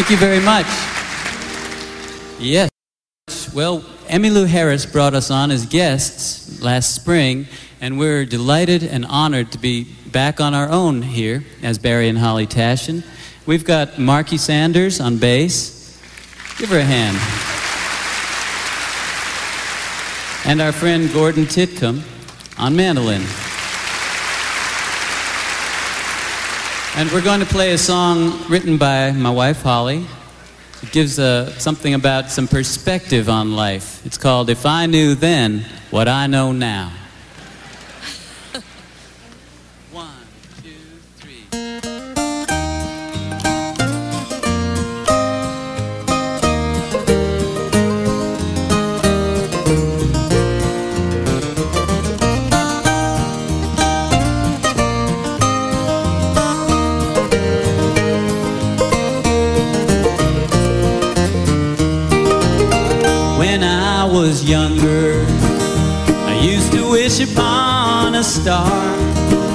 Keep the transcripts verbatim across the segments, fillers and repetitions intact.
Thank you very much. Yes. Well, Emmylou Harris brought us on as guests last spring, and we're delighted and honored to be back on our own here as Barry and Holly Tashian. We've got Marky Sanders on bass. Give her a hand. And our friend Gordon Titcomb on mandolin. And we're going to play a song written by my wife, Holly. It gives uh, something about some perspective on life. It's called If I Knew Then What I Know Now. Younger, I used to wish upon a star,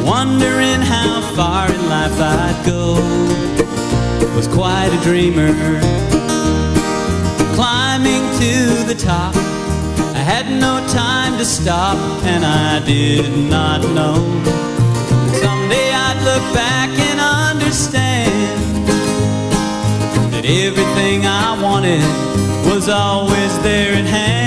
wondering how far in life I'd go. Was quite a dreamer, climbing to the top. I had no time to stop, and I did not know. Someday I'd look back and understand that everything I wanted was always there at hand.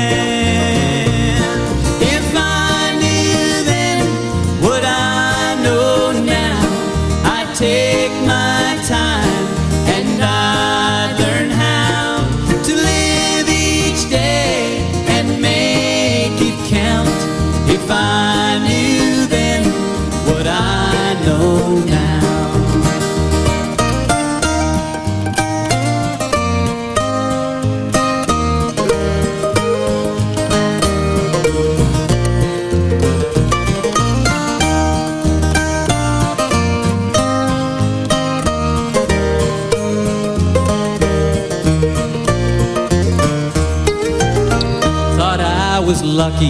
Lucky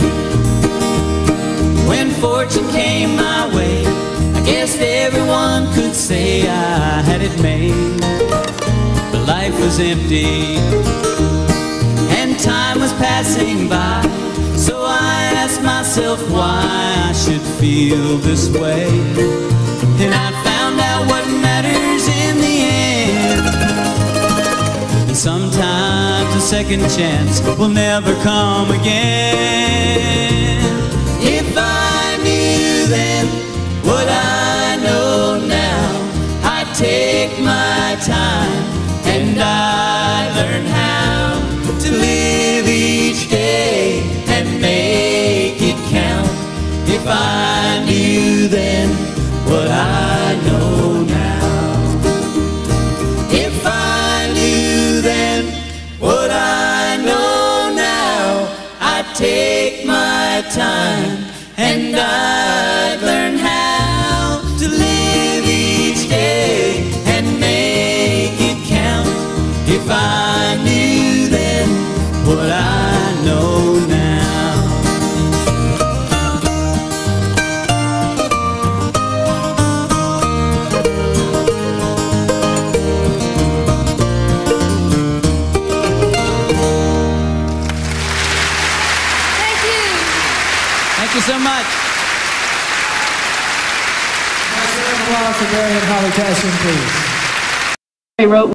when fortune came my way, I guess everyone could say I had it made. But life was empty and time was passing by, so I asked myself why I should feel this way. Then I found out what matters in the end, and sometimes a second chance will never come again. If I knew then what I know now, I'd take my time and I'd learn how to live each day and make it count. If I knew then what I know now, if I knew then what I know now, I take my time and I learn how to live each day and make it count. If I knew then what I know now. So much. Applause for Barry and Holly Tashian, please.